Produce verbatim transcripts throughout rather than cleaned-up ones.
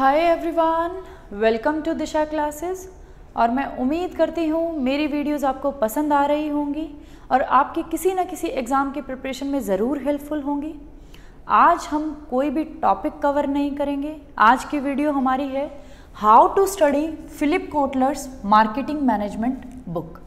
Hi everyone, welcome to Disha classes. और मैं उम्मीद करती हूँ मेरी वीडियोस आपको पसंद आ रही होंगी और आपके किसी न किसी एग्ज़ाम की प्रिपरेशन में ज़रूर हेल्पफुल होंगी। आज हम कोई भी टॉपिक कवर नहीं करेंगे। आज की वीडियो हमारी है how to study Philip Kotler's marketing management book.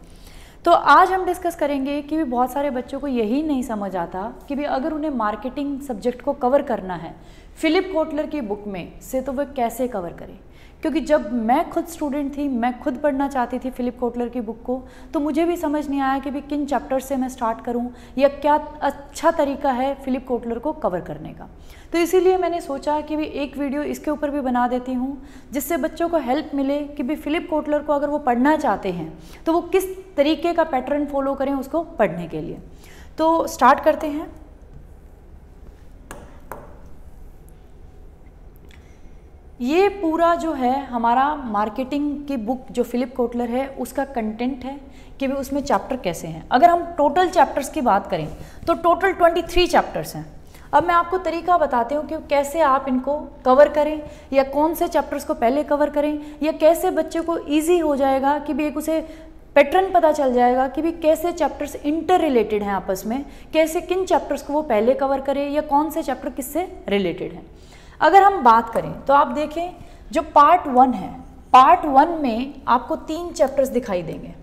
तो आज हम डिस्कस करेंगे कि भी बहुत सारे बच्चों को यही नहीं समझ आता कि भी अगर उन्हें मार्केटिंग सब्जेक्ट को कवर करना है फिलिप कोटलर की बुक में से तो वह कैसे कवर करें, क्योंकि जब मैं खुद स्टूडेंट थी, मैं खुद पढ़ना चाहती थी फिलिप कोटलर की बुक को, तो मुझे भी समझ नहीं आया कि भी किन चैप्टर से मैं स्टार्ट करूं या क्या अच्छा तरीका है फिलिप कोटलर को कवर करने का। तो इसीलिए मैंने सोचा कि भी एक वीडियो इसके ऊपर भी बना देती हूं, जिससे बच्चों को हेल्प मिले कि भी फिलिप कोटलर को अगर वो पढ़ना चाहते हैं तो वो किस तरीके का पैटर्न फॉलो करें उसको पढ़ने के लिए। तो स्टार्ट करते हैं। ये पूरा जो है हमारा मार्केटिंग की बुक जो फिलिप कोटलर है उसका कंटेंट है कि भी उसमें चैप्टर कैसे हैं। अगर हम टोटल चैप्टर्स की बात करें तो टोटल तेईस चैप्टर्स हैं। अब मैं आपको तरीका बताती हूँ कि कैसे आप इनको कवर करें या कौन से चैप्टर्स को पहले कवर करें या कैसे बच्चे को ईजी हो जाएगा कि भी एक उसे पैटर्न पता चल जाएगा कि भी कैसे चैप्टर्स इंटर रिलेटेड हैं आपस में, कैसे किन चैप्टर्स को वो पहले कवर करें या कौन से चैप्टर किससे रिलेटेड हैं। अगर हम बात करें तो आप देखें जो पार्ट वन है, पार्ट वन में आपको तीन चैप्टर्स दिखाई देंगे,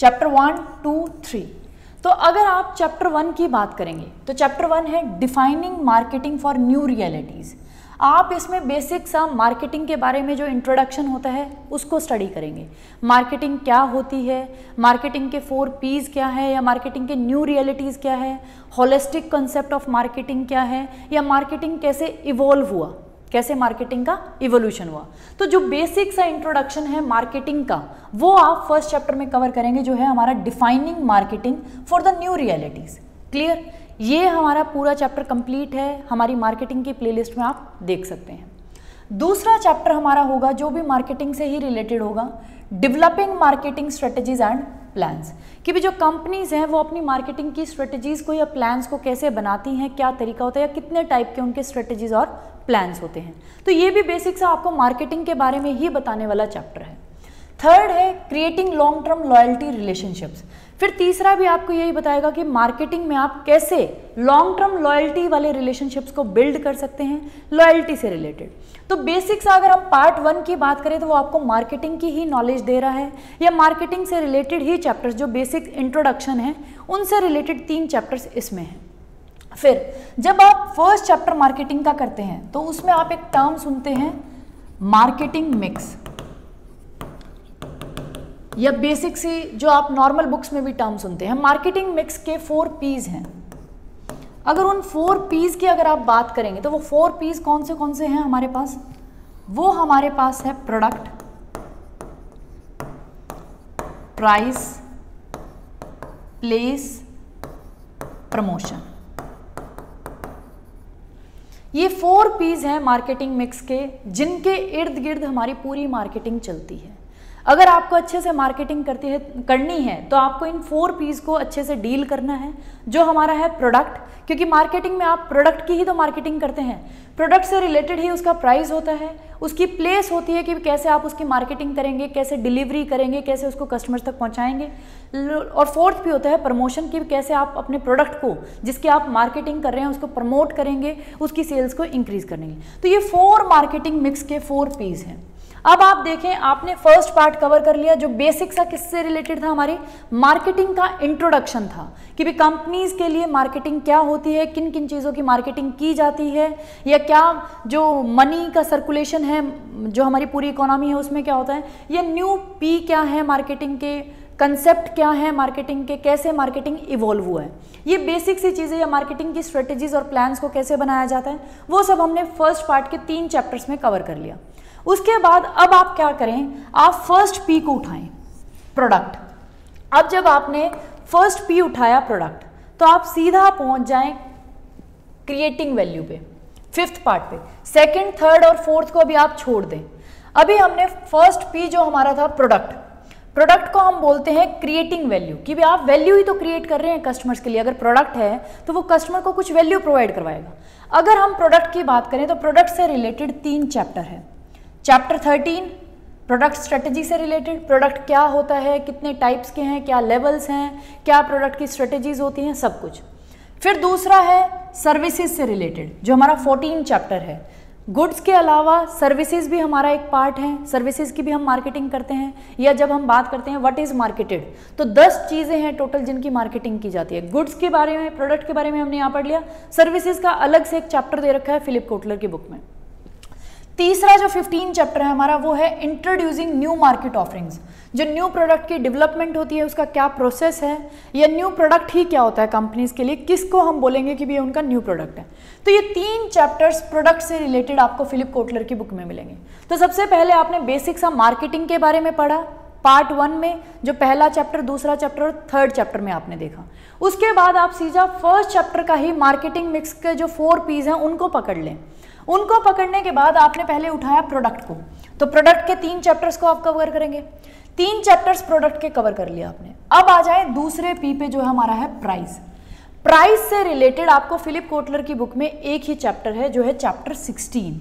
चैप्टर वन टू थ्री। तो अगर आप चैप्टर वन की बात करेंगे तो चैप्टर वन है defining marketing for new realities. आप इसमें बेसिक सा मार्केटिंग के बारे में जो इंट्रोडक्शन होता है उसको स्टडी करेंगे। मार्केटिंग क्या होती है, मार्केटिंग के फोर पीज़ क्या है या मार्केटिंग के न्यू रियलिटीज़ क्या है, होलिस्टिक कंसेप्ट ऑफ मार्केटिंग क्या है या मार्केटिंग कैसे इवॉल्व हुआ, कैसे मार्केटिंग का इवोल्यूशन हुआ। तो जो बेसिक सा इंट्रोडक्शन है मार्केटिंग का वो आप फर्स्ट चैप्टर में कवर करेंगे, जो है हमारा defining marketing for the new realities. Clear, ये हमारा पूरा चैप्टर कंप्लीट है, हमारी मार्केटिंग की प्लेलिस्ट में आप देख सकते हैं। दूसरा चैप्टर हमारा होगा जो भी मार्केटिंग से ही रिलेटेड होगा, developing marketing strategies and plans, कि भी जो कंपनीज हैं वो अपनी मार्केटिंग की स्ट्रेटजीज को या प्लान्स को कैसे बनाती हैं, क्या तरीका होता है या कितने टाइप के उनके स्ट्रेटजीज और प्लान्स होते हैं। तो ये भी बेसिक सा आपको मार्केटिंग के बारे में ही बताने वाला चैप्टर है। थर्ड है creating long term loyalty relationships. फिर तीसरा भी आपको यही बताएगा कि मार्केटिंग में आप कैसे लॉन्ग टर्म लॉयल्टी वाले रिलेशनशिप्स को बिल्ड कर सकते हैं लॉयल्टी से रिलेटेड। तो बेसिक्स अगर हम पार्ट वन की बात करें तो वो आपको मार्केटिंग की ही नॉलेज दे रहा है या मार्केटिंग से रिलेटेड ही चैप्टर्स जो बेसिक इंट्रोडक्शन है उनसे रिलेटेड तीन चैप्टर्स इसमें हैं। फिर जब आप फर्स्ट चैप्टर मार्केटिंग का करते हैं तो उसमें आप एक टर्म सुनते हैं मार्केटिंग मिक्स, या बेसिक सी जो आप नॉर्मल बुक्स में भी टर्म सुनते हैं। मार्केटिंग मिक्स के फोर पीज हैं। अगर उन फोर पीज की अगर आप बात करेंगे तो वो फोर पीज कौन से कौन से हैं हमारे पास, वो हमारे पास है प्रोडक्ट, प्राइस, प्लेस, प्रमोशन। ये फोर पीज हैं मार्केटिंग मिक्स के, जिनके इर्द गिर्द हमारी पूरी मार्केटिंग चलती है। अगर आपको अच्छे से मार्केटिंग करती है करनी है तो आपको इन फोर पीस को अच्छे से डील करना है। जो हमारा है प्रोडक्ट, क्योंकि मार्केटिंग में आप प्रोडक्ट की ही तो मार्केटिंग करते हैं, प्रोडक्ट से रिलेटेड ही उसका प्राइस होता है, उसकी प्लेस होती है कि कैसे आप उसकी मार्केटिंग करेंगे, कैसे डिलीवरी करेंगे, कैसे उसको कस्टमर्स तक पहुंचाएंगे, और फोर्थ भी होता है प्रमोशन कि कैसे आप अपने प्रोडक्ट को जिसकी आप मार्केटिंग कर रहे हैं उसको प्रमोट करेंगे, उसकी सेल्स को इंक्रीज करेंगे। तो ये फोर मार्केटिंग मिक्स के फोर पीस हैं। अब आप देखें आपने फर्स्ट पार्ट कवर कर लिया जो बेसिक सा किससे रिलेटेड था, हमारी मार्केटिंग का इंट्रोडक्शन था कि भी कंपनीज के लिए मार्केटिंग क्या होती है, किन किन चीज़ों की मार्केटिंग की जाती है या क्या जो मनी का सर्कुलेशन है जो हमारी पूरी इकोनॉमी है उसमें क्या होता है, या न्यू पी क्या है, मार्केटिंग के कंसेप्ट क्या है, मार्केटिंग के कैसे मार्केटिंग इवॉल्व हुआ है, ये बेसिक सी चीज़ें या मार्केटिंग की स्ट्रेटजीज और प्लान्स को कैसे बनाया जाता है, वो सब हमने फर्स्ट पार्ट के तीन चैप्टर्स में कवर कर लिया। उसके बाद अब आप क्या करें, आप फर्स्ट पी को उठाएं, प्रोडक्ट। अब जब आपने फर्स्ट पी उठाया प्रोडक्ट तो आप सीधा पहुंच जाएं क्रिएटिंग वैल्यू पे, फिफ्थ पार्ट पे। सेकंड, थर्ड और फोर्थ को अभी आप छोड़ दें। अभी हमने फर्स्ट पी जो हमारा था प्रोडक्ट, प्रोडक्ट को हम बोलते हैं क्रिएटिंग वैल्यू, कि भी आप वैल्यू ही तो क्रिएट कर रहे हैं कस्टमर्स के लिए। अगर प्रोडक्ट है तो वो कस्टमर को कुछ वैल्यू प्रोवाइड करवाएगा। अगर हम प्रोडक्ट की बात करें तो प्रोडक्ट से रिलेटेड तीन चैप्टर है। चैप्टर थर्टीन प्रोडक्ट स्ट्रेटजी से रिलेटेड, प्रोडक्ट क्या होता है, कितने टाइप्स के हैं, क्या लेवल्स हैं, क्या प्रोडक्ट की स्ट्रेटजीज होती हैं, सब कुछ। फिर दूसरा है सर्विसेज से रिलेटेड, जो हमारा फोर्टीन चैप्टर है। गुड्स के अलावा सर्विसेज भी हमारा एक पार्ट है, सर्विसेज की भी हम मार्केटिंग करते हैं, या जब हम बात करते हैं व्हाट इज़ मार्केटेड, तो दस चीज़ें हैं टोटल जिनकी मार्केटिंग की जाती है। गुड्स के बारे में, प्रोडक्ट के बारे में हमने यहाँ पढ़ लिया, सर्विसेज का अलग से एक चैप्टर दे रखा है फिलिप कोटलर की बुक में। तीसरा जो फिफ्टीन चैप्टर है हमारा वो है इंट्रोड्यूसिंग न्यू मार्केट ऑफरिंग्स, जो न्यू प्रोडक्ट की डेवलपमेंट होती है उसका क्या प्रोसेस है, या न्यू प्रोडक्ट ही क्या होता है कंपनीज के लिए, किसको हम बोलेंगे कि भी ये उनका न्यू प्रोडक्ट है। तो ये तीन चैप्टर्स प्रोडक्ट से रिलेटेड आपको फिलिप कोटलर की बुक में मिलेंगे। तो सबसे पहले आपने बेसिक सा मार्केटिंग के बारे में पढ़ा पार्ट वन में, जो पहला चैप्टर, दूसरा चैप्टर और थर्ड चैप्टर में आपने देखा। उसके बाद आप सीधा फर्स्ट चैप्टर का ही मार्केटिंग मिक्स के जो फोर पीस हैं उनको पकड़ लें। उनको पकड़ने के बाद आपने पहले उठाया प्रोडक्ट को, तो प्रोडक्ट के तीन चैप्टर्स को आप कवर करेंगे। तीन चैप्टर्स प्रोडक्ट के कवर कर लिया आपने। अब आ जाए दूसरे पी पे, जो हमारा है प्राइस। प्राइस से रिलेटेड आपको फिलिप कोटलर की बुक में एक ही चैप्टर है, जो है chapter sixteen,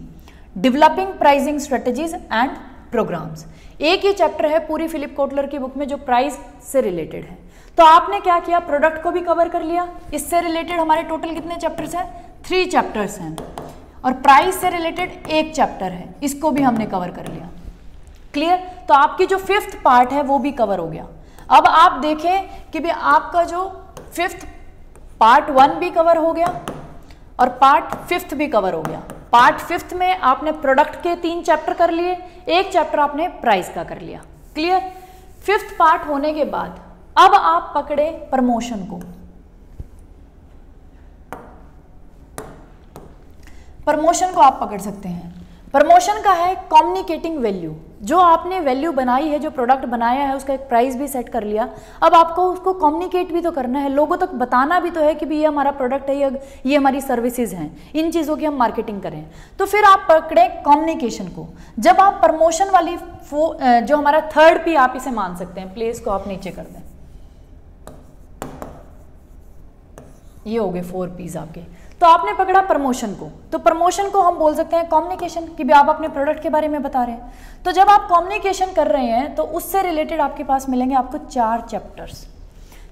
developing pricing strategies and programmes. एक ही चैप्टर है पूरी फिलिप कोटलर की बुक में जो प्राइस से रिलेटेड है। तो आपने क्या किया, प्रोडक्ट को भी कवर कर लिया। इससे रिलेटेड हमारे टोटल कितने चैप्टर्स हैं, थ्री चैप्टर्स हैं, और प्राइस से रिलेटेड एक चैप्टर है, इसको भी हमने कवर कर लिया। क्लियर? तो आपकी जो फिफ्थ पार्ट है वो भी कवर हो गया। अब आप देखें कि भी आपका जो फिफ्थ पार्ट वन भी कवर हो गया और पार्ट फिफ्थ भी कवर हो गया। पार्ट फिफ्थ में आपने प्रोडक्ट के तीन चैप्टर कर लिए, एक चैप्टर आपने प्राइस का कर लिया। क्लियर? फिफ्थ पार्ट होने के बाद अब आप पकड़े प्रमोशन को। प्रमोशन को आप पकड़ सकते हैं। प्रमोशन का है कम्युनिकेटिंग वैल्यू, जो आपने वैल्यू बनाई है, जो प्रोडक्ट बनाया है, उसका एक प्राइस भी सेट कर लिया। अब आपको उसको कम्युनिकेट भी तो करना है, लोगों तक बताना भी तो है कि भी ये हमारा प्रोडक्ट है, ये ये हमारी सर्विसेज हैं, इन चीज़ों की हम मार्केटिंग करें। तो फिर आप पकड़ें कम्युनिकेशन को। जब आप प्रमोशन वाली फो जो हमारा थर्ड पी, आप इसे मान सकते हैं, प्लेस को आप नीचे कर दें, ये हो गए फोर पीस आपके। तो आपने पकड़ा प्रमोशन को, तो प्रमोशन को हम बोल सकते हैं कम्युनिकेशन, कि भी आप अपने प्रोडक्ट के बारे में बता रहे हैं। तो जब आप कम्युनिकेशन कर रहे हैं तो उससे रिलेटेड आपके पास मिलेंगे आपको चार चैप्टर्स।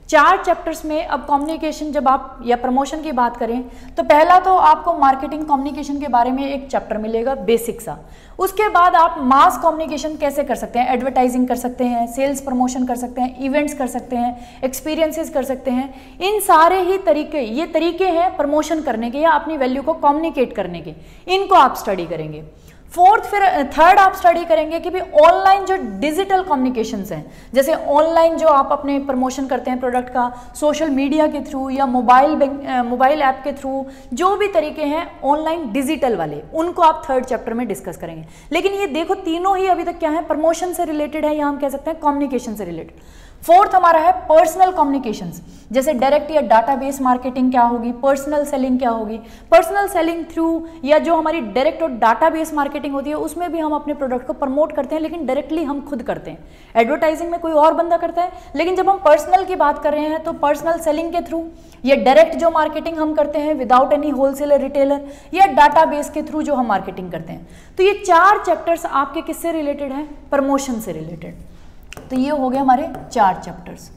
चार चैप्टर्स में अब कम्युनिकेशन, जब आप या प्रमोशन की बात करें तो पहला तो आपको मार्केटिंग कम्युनिकेशन के बारे में एक चैप्टर मिलेगा बेसिक सा। उसके बाद आप मास कम्युनिकेशन कैसे कर सकते हैं, एडवर्टाइजिंग कर सकते हैं, सेल्स प्रमोशन कर सकते हैं, इवेंट्स कर सकते हैं, एक्सपीरियंसेस कर सकते हैं। इन सारे ही तरीके, ये तरीके हैं प्रमोशन करने के या अपनी वैल्यू को कम्युनिकेट करने के, इनको आप स्टडी करेंगे। फोर्थ, फिर थर्ड आप स्टडी करेंगे कि भी ऑनलाइन जो डिजिटल कम्युनिकेशंस हैं, जैसे ऑनलाइन जो आप अपने प्रमोशन करते हैं प्रोडक्ट का, सोशल मीडिया के थ्रू या मोबाइल मोबाइल ऐप के थ्रू, जो भी तरीके हैं ऑनलाइन डिजिटल वाले, उनको आप थर्ड चैप्टर में डिस्कस करेंगे। लेकिन ये देखो तीनों ही अभी तक क्या है, प्रमोशन से रिलेटेड है, या हम कह सकते हैं कम्युनिकेशन से रिलेटेड। फोर्थ हमारा है पर्सनल कम्युनिकेशंस, जैसे डायरेक्ट या डाटाबेस मार्केटिंग क्या होगी, पर्सनल सेलिंग क्या होगी, पर्सनल सेलिंग थ्रू या जो हमारी डायरेक्ट और डाटाबेस मार्केटिंग होती है उसमें भी हम अपने प्रोडक्ट को प्रमोट करते हैं, लेकिन डायरेक्टली हम खुद करते हैं। एडवर्टाइजिंग में कोई और बंदा करता है, लेकिन जब हम पर्सनल की बात कर रहे हैं तो पर्सनल सेलिंग के थ्रू या डायरेक्ट जो मार्केटिंग हम करते हैं विदाउट एनी होलसेलर रिटेलर, या डाटाबेस के थ्रू जो हम मार्केटिंग करते हैं। तो ये चार चैप्टर्स आपके किससे रिलेटेड हैं, प्रमोशन से रिलेटेड। तो ये हो गए हमारे चार चैप्टर्स।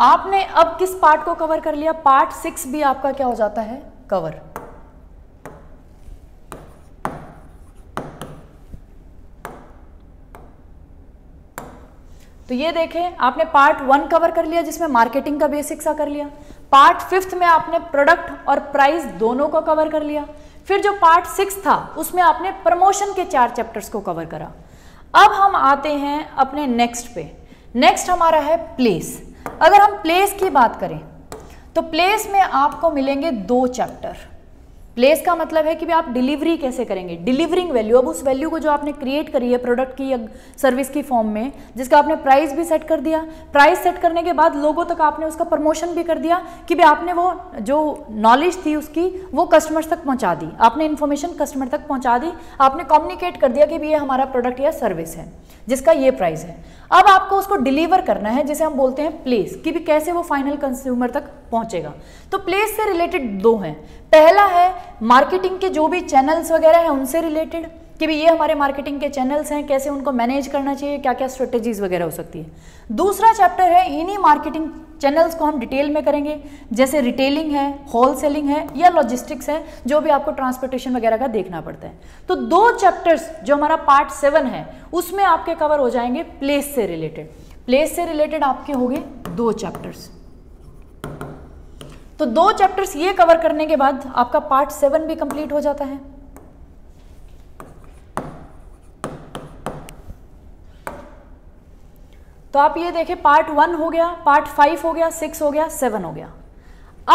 आपने अब किस पार्ट को कवर कर लिया, पार्ट सिक्स भी आपका क्या हो जाता है, कवर। तो ये देखें आपने पार्ट वन कवर कर लिया, जिसमें मार्केटिंग का बेसिक सा कर लिया। पार्ट फिफ्थ में आपने प्रोडक्ट और प्राइस दोनों को कवर कर लिया। फिर जो पार्ट सिक्स था उसमें आपने प्रमोशन के चार चैप्टर्स को कवर करा। अब हम आते हैं अपने नेक्स्ट पे। नेक्स्ट हमारा है प्लेस। अगर हम प्लेस की बात करें तो प्लेस में आपको मिलेंगे दो चैप्टर, प्लेस का मतलब है कि भी आप डिलीवरी कैसे करेंगे, डिलीवरिंग वैल्यू। अब उस वैल्यू को जो आपने क्रिएट करी है प्रोडक्ट की या सर्विस की फॉर्म में, जिसका आपने प्राइस भी सेट कर दिया, प्राइस सेट करने के बाद लोगों तक आपने उसका प्रमोशन भी कर दिया कि भी आपने वो जो नॉलेज थी उसकी वो कस्टमर्स तक पहुँचा दी, आपने इन्फॉर्मेशन कस्टमर तक पहुँचा दी, आपने कम्युनिकेट कर दिया कि भी ये हमारा प्रोडक्ट या सर्विस है जिसका ये प्राइस है। अब आपको उसको डिलीवर करना है, जिसे हम बोलते हैं प्लेस, कि भी कैसे वो फाइनल कंज्यूमर तक पहुंचेगा। तो प्लेस से रिलेटेड दो हैं, पहला है मार्केटिंग के जो भी चैनल्स वगैरह हैं उनसे रिलेटेड, कि भी ये हमारे मार्केटिंग के चैनल्स हैं, कैसे उनको मैनेज करना चाहिए, क्या क्या स्ट्रेटेजीज वगैरह हो सकती है। दूसरा चैप्टर है इन्हीं मार्केटिंग चैनल्स को हम डिटेल में करेंगे, जैसे रिटेलिंग है, होलसेलिंग है या लॉजिस्टिक्स है, जो भी आपको ट्रांसपोर्टेशन वगैरह का देखना पड़ता है। तो दो चैप्टर्स जो हमारा पार्ट सेवन है उसमें आपके कवर हो जाएंगे प्लेस से रिलेटेड। प्लेस से रिलेटेड आपके हो गए दो चैप्टर्स। तो दो चैप्टर्स ये कवर करने के बाद आपका पार्ट सेवन भी कंप्लीट हो जाता है। तो आप ये देखें, पार्ट वन हो गया, पार्ट फाइव हो गया, सिक्स हो गया, सेवन हो गया।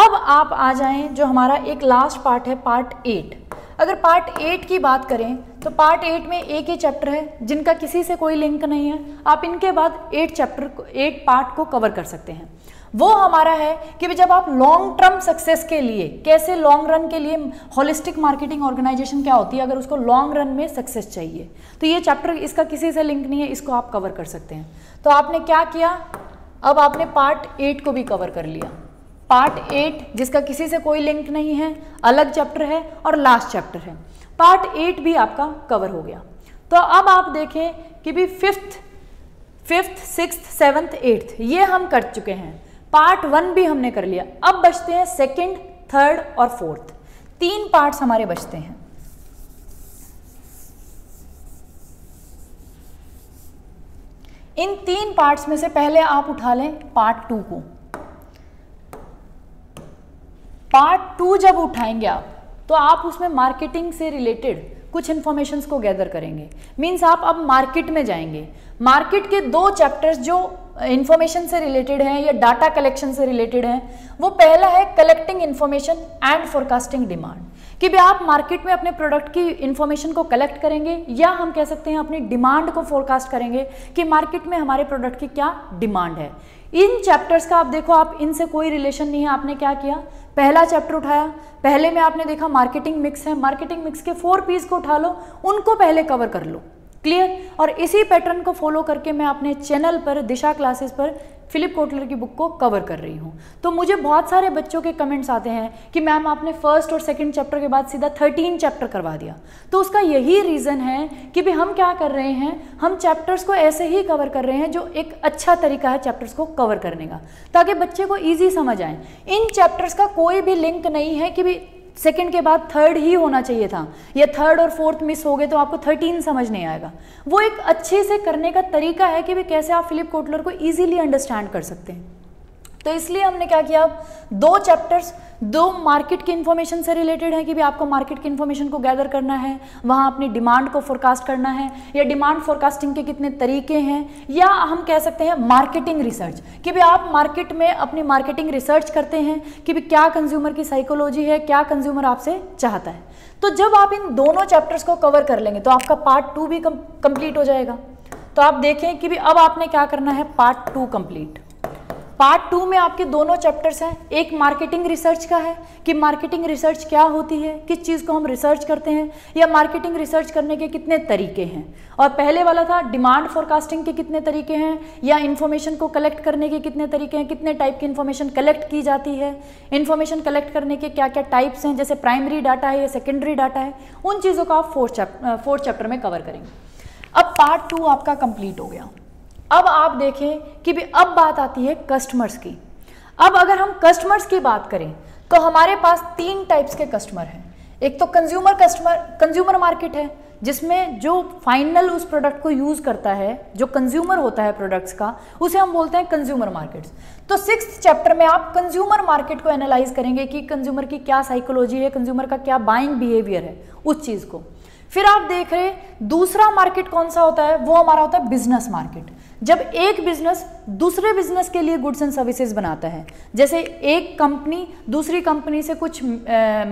अब आप आ जाएं जो हमारा एक लास्ट पार्ट है, पार्ट एट। अगर पार्ट एट की बात करें तो पार्ट एट में एक ही चैप्टर है जिनका किसी से कोई लिंक नहीं है। आप इनके बाद एट चैप्टर एट पार्ट को कवर कर सकते हैं। वो हमारा है कि जब आप लॉन्ग टर्म सक्सेस के लिए, कैसे लॉन्ग रन के लिए होलिस्टिक मार्केटिंग ऑर्गेनाइजेशन क्या होती है, अगर उसको लॉन्ग रन में सक्सेस चाहिए तो ये चैप्टर, इसका किसी से लिंक नहीं है, इसको आप कवर कर सकते हैं। तो आपने क्या किया, अब आपने पार्ट एट को भी कवर कर लिया। पार्ट एट जिसका किसी से कोई लिंक नहीं है, अलग चैप्टर है और लास्ट चैप्टर है, पार्ट एट भी आपका कवर हो गया। तो अब आप देखें कि भी fifth fifth sixth seventh eighth ये हम कर चुके हैं, पार्ट वन भी हमने कर लिया। अब बचते हैं सेकंड, थर्ड और फोर्थ, तीन पार्ट्स हमारे बचते हैं। इन तीन पार्ट्स में से पहले आप उठा लें पार्ट टू को। पार्ट टू जब उठाएंगे आप तो आप उसमें मार्केटिंग से रिलेटेड कुछ इन्फॉर्मेशंस को गैदर करेंगे। मीन्स आप अब मार्केट में जाएंगे। मार्केट के दो चैप्टर्स जो इन्फॉर्मेशन से रिलेटेड हैं या डाटा कलेक्शन से रिलेटेड हैं, वो पहला है collecting information and forecasting demand, कि भी आप मार्केट में अपने प्रोडक्ट की इन्फॉर्मेशन को कलेक्ट करेंगे या हम कह सकते हैं अपनी डिमांड को फोरकास्ट करेंगे कि मार्केट में हमारे प्रोडक्ट की क्या डिमांड है। इन चैप्टर्स का आप देखो, आप इनसे कोई रिलेशन नहीं है। आपने क्या किया, पहला चैप्टर उठाया, पहले में आपने देखा मार्केटिंग मिक्स है, मार्केटिंग मिक्स के फोर पीस को उठा लो, उनको पहले कवर कर लो, क्लियर। और इसी पैटर्न को फॉलो करके मैं अपने चैनल पर दिशा क्लासेस पर फिलिप कोटलर की बुक को कवर कर रही हूँ। तो मुझे बहुत सारे बच्चों के कमेंट्स आते हैं कि मैम आपने फर्स्ट और सेकंड चैप्टर के बाद सीधा थर्टीन चैप्टर करवा दिया। तो उसका यही रीज़न है कि भी हम क्या कर रहे हैं, हम चैप्टर्स को ऐसे ही कवर कर रहे हैं जो एक अच्छा तरीका है चैप्टर्स को कवर करने का, ताकि बच्चे को ईजी समझ आए। इन चैप्टर्स का कोई भी लिंक नहीं है कि भी सेकेंड के बाद थर्ड ही होना चाहिए था, या थर्ड और फोर्थ मिस हो गए तो आपको थर्टीन समझ नहीं आएगा। वो एक अच्छे से करने का तरीका है कि भी कैसे आप फिलिप कोटलर को इजीली अंडरस्टैंड कर सकते हैं। तो इसलिए हमने क्या किया, दो चैप्टर्स, दो मार्केट की इन्फॉर्मेशन से रिलेटेड है कि भी आपको मार्केट की इन्फॉर्मेशन को गैदर करना है, वहाँ अपनी डिमांड को फोरकास्ट करना है, या डिमांड फोरकास्टिंग के कितने तरीके हैं, या हम कह सकते हैं मार्केटिंग रिसर्च, कि भी आप मार्केट में अपनी मार्केटिंग रिसर्च करते हैं कि भी क्या कंज्यूमर की साइकोलॉजी है, क्या कंज्यूमर आपसे चाहता है। तो जब आप इन दोनों चैप्टर्स को कवर कर लेंगे तो आपका पार्ट टू भी कंप्लीट हो जाएगा। तो आप देखें कि भी अब आपने क्या करना है, part two complete. Part two में आपके दोनों चैप्टर्स हैं, एक मार्केटिंग रिसर्च का है कि मार्केटिंग रिसर्च क्या होती है, किस चीज़ को हम रिसर्च करते हैं, या मार्केटिंग रिसर्च करने के कितने तरीके हैं, और पहले वाला था डिमांड फोरकास्टिंग के कितने तरीके हैं, या इन्फॉर्मेशन को कलेक्ट करने के कितने तरीके हैं, कितने टाइप की इन्फॉर्मेशन कलेक्ट की जाती है, इन्फॉर्मेशन कलेक्ट करने के क्या क्या टाइप्स हैं, जैसे प्राइमरी डाटा है या सेकेंडरी डाटा है, उन चीज़ों को आप फोर्थ चैप्टर फोर्थ चैप्टर में कवर करेंगे। अब पार्ट टू आपका कंप्लीट हो गया। अब आप देखें कि भी अब बात आती है कस्टमर्स की। अब अगर हम कस्टमर्स की बात करें तो हमारे पास तीन टाइप्स के कस्टमर हैं। एक तो कंज्यूमर कस्टमर कंज्यूमर मार्केट है, जिसमें जो फाइनल उस प्रोडक्ट को यूज़ करता है, जो कंज्यूमर होता है प्रोडक्ट्स का, उसे हम बोलते हैं कंज्यूमर मार्केट्स। तो सिक्स्थ चैप्टर में आप कंज्यूमर मार्केट को एनालाइज करेंगे कि कंज्यूमर की क्या साइकोलॉजी है, कंज्यूमर का क्या बाइंग बिहेवियर है, उस चीज़ को। फिर आप देख रहे दूसरा मार्केट कौन सा होता है, वो हमारा होता है बिजनेस मार्केट, जब एक बिजनेस दूसरे बिजनेस के लिए गुड्स एंड सर्विसेज बनाता है, जैसे एक कंपनी दूसरी कंपनी से कुछ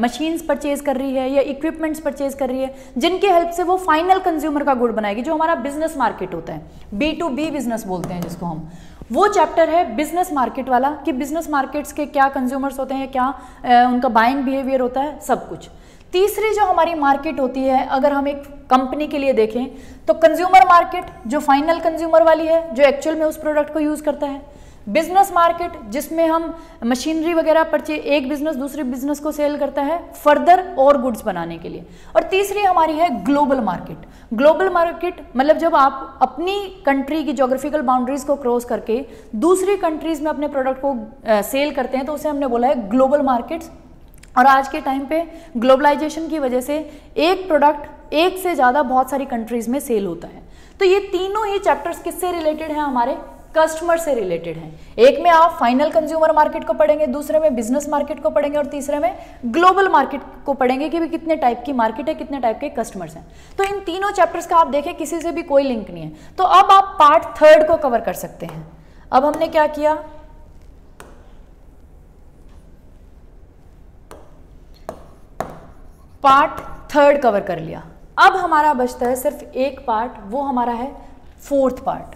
मशीन्स परचेज कर रही है या इक्विपमेंट्स परचेज कर रही है जिनकी हेल्प से वो फाइनल कंज्यूमर का गुड बनाएगी, जो हमारा बिजनेस मार्केट होता है, बी टू बी बिजनेस बोलते हैं जिसको हम। वो चैप्टर है बिजनेस मार्केट वाला कि बिजनेस मार्केट्स के क्या कंज्यूमर्स होते हैं, क्या आ, उनका बाइंग बिहेवियर होता है, सब कुछ। तीसरी जो हमारी मार्केट होती है, अगर हम एक कंपनी के लिए देखें तो कंज्यूमर मार्केट जो फाइनल कंज्यूमर वाली है, जो एक्चुअल में उस प्रोडक्ट को यूज़ करता है। बिजनेस मार्केट जिसमें हम मशीनरी वगैरह परचेज, एक बिजनेस दूसरे बिजनेस को सेल करता है फर्दर और गुड्स बनाने के लिए। और तीसरी हमारी है ग्लोबल मार्केट। ग्लोबल मार्केट मतलब जब आप अपनी कंट्री की ज्योग्राफिकल बाउंड्रीज को क्रॉस करके दूसरी कंट्रीज में अपने प्रोडक्ट को आ, सेल करते हैं, तो उसे हमने बोला है ग्लोबल मार्केट्स। और आज के टाइम पे ग्लोबलाइजेशन की वजह से एक प्रोडक्ट एक से ज़्यादा बहुत सारी कंट्रीज में सेल होता है। तो ये तीनों ही चैप्टर्स किससे रिलेटेड हैं? हमारे कस्टमर से रिलेटेड हैं। एक में आप फाइनल कंज्यूमर मार्केट को पढ़ेंगे, दूसरे में बिजनेस मार्केट को पढ़ेंगे और तीसरे में ग्लोबल मार्केट को पढ़ेंगे कि भी कितने टाइप की मार्केट है, कितने टाइप के कस्टमर्स हैं। तो इन तीनों चैप्टर्स का आप देखें किसी से भी कोई लिंक नहीं है। तो अब आप पार्ट थर्ड को कवर कर सकते हैं। अब हमने क्या किया, पार्ट थर्ड कवर कर लिया। अब हमारा बचता है सिर्फ एक पार्ट, वो हमारा है फोर्थ पार्ट।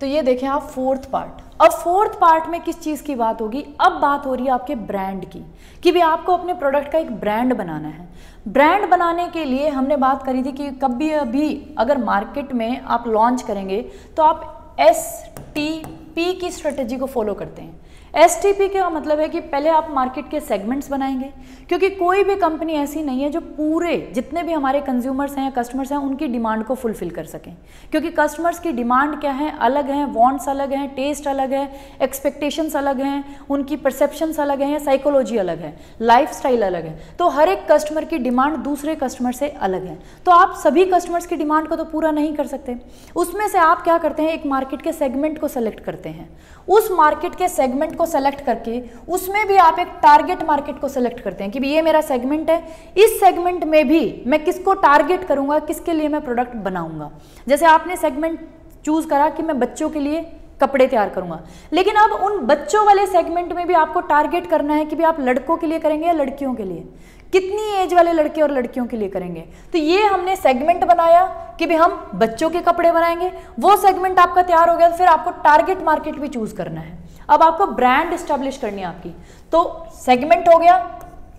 तो ये देखें आप फोर्थ पार्ट। अब फोर्थ पार्ट में किस चीज़ की बात होगी? अब बात हो रही है आपके ब्रांड की, कि भी आपको अपने प्रोडक्ट का एक ब्रांड बनाना है। ब्रांड बनाने के लिए हमने बात करी थी कि कभी अभी अगर मार्केट में आप लॉन्च करेंगे तो आप एस टी पी की स्ट्रेटेजी को फॉलो करते हैं। एस टी पी का मतलब है कि पहले आप मार्केट के सेगमेंट्स बनाएंगे, क्योंकि कोई भी कंपनी ऐसी नहीं है जो पूरे जितने भी हमारे कंज्यूमर्स हैं या कस्टमर्स हैं उनकी डिमांड को फुलफिल कर सकें, क्योंकि कस्टमर्स की डिमांड क्या है, अलग हैं, वांट्स अलग हैं, टेस्ट अलग है, एक्सपेक्टेशंस अलग हैं, उनकी परसेप्शंस अलग हैं, साइकोलॉजी अलग है, लाइफस्टाइल अलग है। तो हर एक कस्टमर की डिमांड दूसरे कस्टमर से अलग है। तो आप सभी कस्टमर्स की डिमांड को तो पूरा नहीं कर सकते। उसमें से आप क्या करते हैं, एक मार्केट के सेगमेंट को सेलेक्ट करते हैं। उस मार्केट के सेगमेंट को सेलेक्ट करके उसमें भी आप एक टारगेट मार्केट को सेलेक्ट करते हैं कि ये मेरा सेगमेंट है, इस सेगमेंट में भी मैं किसको टारगेट करूंगा, किसके लिए मैं प्रोडक्ट बनाऊंगा। जैसे आपने सेगमेंट चूज करा कि मैं बच्चों के लिए कपड़े तैयार करूंगा, लेकिन अब उन बच्चों वाले सेगमेंट में भी आपको टारगेट करना है कि भी आप लड़कों के लिए करेंगे या लड़कियों के लिए, कितनी एज वाले लड़के और लड़कियों के लिए करेंगे। तो ये हमने सेगमेंट बनाया कि भी हम बच्चों के कपड़े बनाएंगे। वो सेगमेंट आपका तैयार हो गया, फिर आपको टारगेट मार्केट भी चूज करना है। अब आपको ब्रांड एस्टेब्लिश करनी है आपकी। तो सेगमेंट हो गया,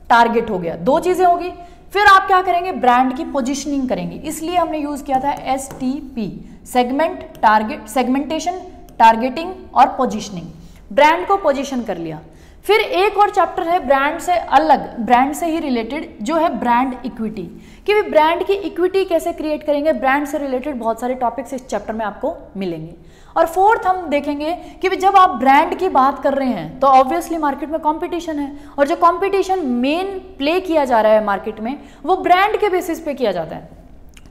टारगेट हो गया, दो चीजें होगी। फिर आप क्या करेंगे, ब्रांड की पोजिशनिंग करेंगे। इसलिए हमने यूज किया था S T P, segment, target, segmentation, targeting और पोजिशनिंग। ब्रांड को पोजिशन कर लिया। फिर एक और चैप्टर है ब्रांड से अलग, ब्रांड से ही रिलेटेड, जो है ब्रांड इक्विटी, कि वे ब्रांड की इक्विटी कैसे क्रिएट करेंगे। ब्रांड से रिलेटेड बहुत सारे टॉपिक्स इस चैप्टर में आपको मिलेंगे। और फोर्थ हम देखेंगे कि जब आप ब्रांड की बात कर रहे हैं तो ऑब्वियसली मार्केट में कंपटीशन है, और जो कंपटीशन मेन प्ले किया जा रहा है मार्केट में वो ब्रांड के बेसिस पे किया जाता है।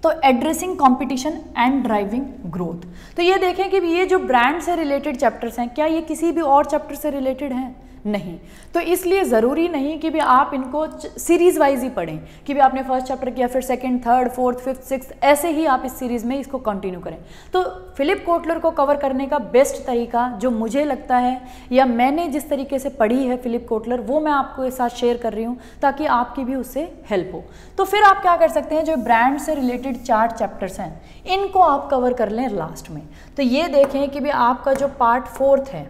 तो addressing competition and driving growth. तो ये देखें कि ये जो ब्रांड से रिलेटेड चैप्टर्स हैं, क्या ये किसी भी और चैप्टर से रिलेटेड हैं? नहीं। तो इसलिए ज़रूरी नहीं कि भी आप इनको सीरीज़ वाइज ही पढ़ें कि भी आपने फर्स्ट चैप्टर किया, फिर second, third, fourth, fifth, sixth, ऐसे ही आप इस सीरीज़ में इसको कंटिन्यू करें। तो फिलिप कोटलर को कवर करने का बेस्ट तरीका जो मुझे लगता है, या मैंने जिस तरीके से पढ़ी है फिलिप कोटलर, वो मैं आपके साथ शेयर कर रही हूँ ताकि आपकी भी उससे हेल्प हो। तो फिर आप क्या कर सकते हैं, जो ब्रांड से रिलेटेड चार चैप्टर्स हैं इनको आप कवर कर लें लास्ट में। तो ये देखें कि भी आपका जो पार्ट फोर्थ है,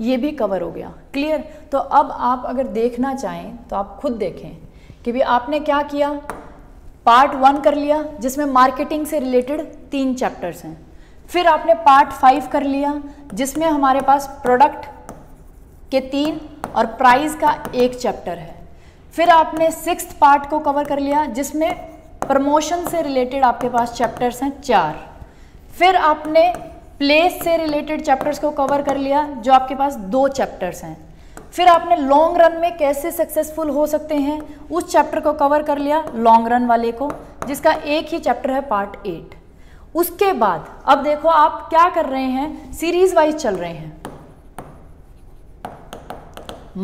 ये भी कवर हो गया। क्लियर? तो अब आप अगर देखना चाहें तो आप खुद देखें कि भी आपने क्या किया। पार्ट वन कर लिया जिसमें मार्केटिंग से रिलेटेड तीन चैप्टर्स हैं। फिर आपने पार्ट फाइव कर लिया जिसमें हमारे पास प्रोडक्ट के तीन और प्राइस का एक चैप्टर है। फिर आपने सिक्स्थ पार्ट को कवर कर लिया जिसमें प्रमोशन से रिलेटेड आपके पास चैप्टर्स हैं चार। फिर आपने प्लेस से रिलेटेड चैप्टर्स को कवर कर लिया जो आपके पास दो चैप्टर्स हैं। फिर आपने लॉन्ग रन में कैसे सक्सेसफुल हो सकते हैं उस चैप्टर को कवर कर लिया, लॉन्ग रन वाले को, जिसका एक ही चैप्टर है पार्ट एट। उसके बाद अब देखो आप क्या कर रहे हैं, सीरीज वाइज चल रहे हैं।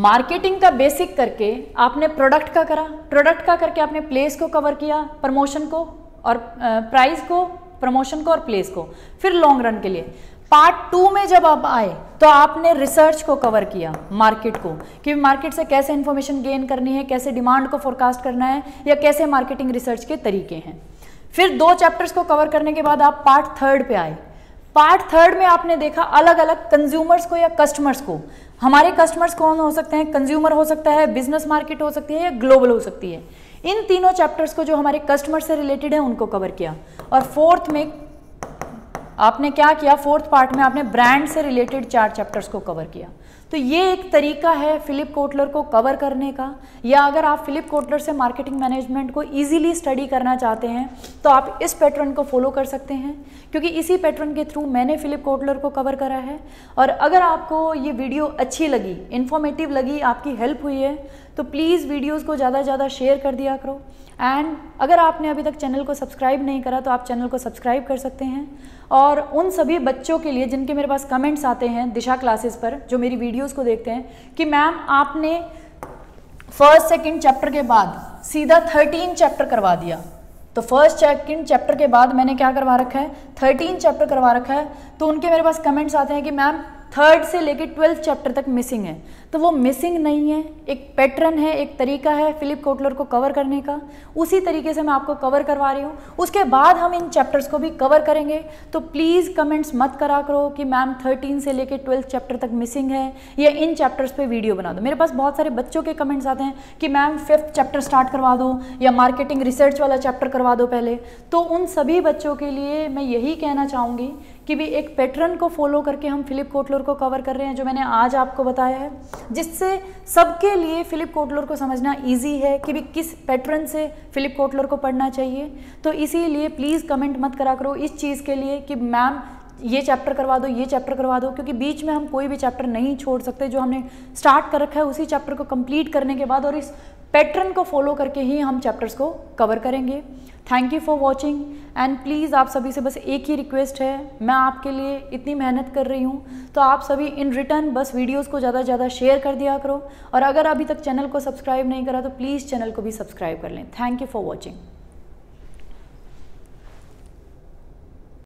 मार्केटिंग का बेसिक करके आपने प्रोडक्ट का करा, प्रोडक्ट का करके आपने प्लेस को कवर किया, प्रमोशन को और प्राइस को, प्रमोशन को और प्लेस को। फिर लॉन्ग रन के लिए पार्ट टू में जब आप आए तो आपने रिसर्च को कवर किया, मार्केट को, कि मार्केट से कैसे इन्फॉर्मेशन गेन करनी है, कैसे डिमांड को फोरकास्ट करना है या कैसे मार्केटिंग रिसर्च के तरीके हैं। फिर दो चैप्टर्स को कवर करने के बाद आप पार्ट थर्ड पे आए। पार्ट थर्ड में आपने देखा अलग अलग कंज्यूमर्स को या कस्टमर्स को, हमारे कस्टमर्स कौन हो सकते हैं, कंज्यूमर हो सकता है, बिजनेस मार्केट हो सकती है या ग्लोबल हो सकती है। इन तीनों चैप्टर्स को जो हमारे कस्टमर से रिलेटेड है उनको कवर किया। और फोर्थ में आपने क्या किया, फोर्थ पार्ट में आपने ब्रांड से रिलेटेड चार चैप्टर्स को कवर किया। तो ये एक तरीका है फिलिप कोटलर को कवर करने का, या अगर आप फिलिप कोटलर से मार्केटिंग मैनेजमेंट को इजीली स्टडी करना चाहते हैं तो आप इस पैटर्न को फॉलो कर सकते हैं, क्योंकि इसी पैटर्न के थ्रू मैंने फिलिप कोटलर को कवर करा है। और अगर आपको ये वीडियो अच्छी लगी, इन्फॉर्मेटिव लगी, आपकी हेल्प हुई है, तो प्लीज़ वीडियोज़ को ज़्यादा से ज़्यादा शेयर कर दिया करो। एंड अगर आपने अभी तक चैनल को सब्सक्राइब नहीं करा तो आप चैनल को सब्सक्राइब कर सकते हैं। और उन सभी बच्चों के लिए जिनके मेरे पास कमेंट्स आते हैं दिशा क्लासेस पर, जो मेरी वीडियोस को देखते हैं कि मैम आपने फर्स्ट सेकंड चैप्टर के बाद सीधा थर्टीन चैप्टर करवा दिया, तो फर्स्ट सेकंड चैप्टर के बाद मैंने क्या करवा रखा है, थर्टीन चैप्टर करवा रखा है। तो उनके मेरे पास कमेंट्स आते हैं कि मैम थर्ड से लेकर ट्वेल्थ चैप्टर तक मिसिंग है। तो वो मिसिंग नहीं है, एक पैटर्न है, एक तरीका है फिलिप कोटलर को कवर करने का। उसी तरीके से मैं आपको कवर करवा रही हूँ। उसके बाद हम इन चैप्टर्स को भी कवर करेंगे। तो प्लीज़ कमेंट्स मत करा करो कि मैम थर्टीन से लेकर ट्वेल्थ चैप्टर तक मिसिंग है या इन चैप्टर्स पे वीडियो बना दो। मेरे पास बहुत सारे बच्चों के कमेंट्स आते हैं कि मैम फिफ्थ चैप्टर स्टार्ट करवा दो या मार्केटिंग रिसर्च वाला चैप्टर करवा दो पहले। तो उन सभी बच्चों के लिए मैं यही कहना चाहूँगी कि भी एक पैटर्न को फॉलो करके हम फिलिप कोटलर को कवर कर रहे हैं, जो मैंने आज आपको बताया है, जिससे सबके लिए फिलिप कोटलर को समझना इजी है कि भी किस पैटर्न से फिलिप कोटलर को पढ़ना चाहिए। तो इसीलिए प्लीज़ कमेंट मत करा करो इस चीज़ के लिए कि मैम ये चैप्टर करवा दो, ये चैप्टर करवा दो, क्योंकि बीच में हम कोई भी चैप्टर नहीं छोड़ सकते। जो हमने स्टार्ट कर रखा है उसी चैप्टर को कंप्लीट करने के बाद और इस पैटर्न को फॉलो करके ही हम चैप्टर्स को कवर करेंगे। Thank you for watching. And please आप सभी से बस एक ही रिक्वेस्ट है, मैं आपके लिए इतनी मेहनत कर रही हूँ तो आप सभी इन रिटर्न बस वीडियोस को ज़्यादा से ज़्यादा शेयर कर दिया करो। और अगर अभी तक चैनल को सब्सक्राइब नहीं करा तो प्लीज़ चैनल को भी सब्सक्राइब कर लें। Thank you for watching.